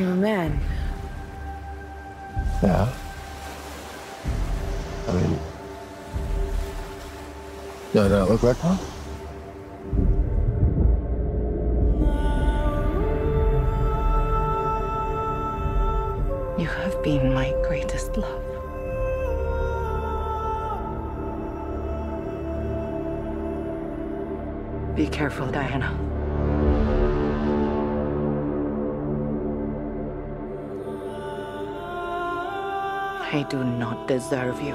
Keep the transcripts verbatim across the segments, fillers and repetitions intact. You're a man. Yeah. I mean... Yeah, did I look like one? You have been my greatest love. Be careful, Diana. I do not deserve you.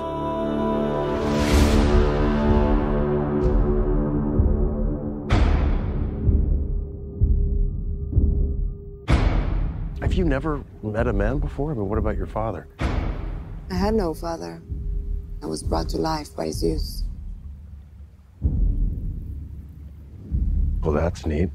Have you never met a man before? I mean, what about your father? I had no father. I was brought to life by Zeus. Well, that's neat.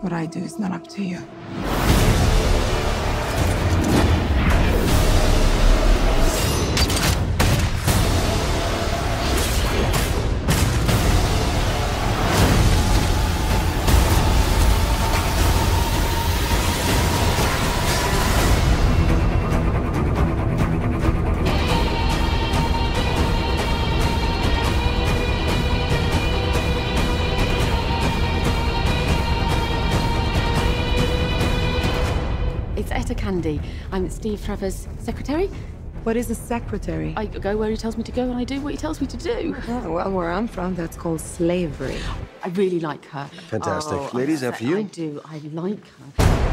What I do is not up to you. It's Etta Candy. I'm Steve Trevor's secretary. What is a secretary? I go where he tells me to go and I do what he tells me to do. Oh, well, where I'm from, that's called slavery. I really like her. Fantastic. Oh, Ladies, after you. I do. I like her.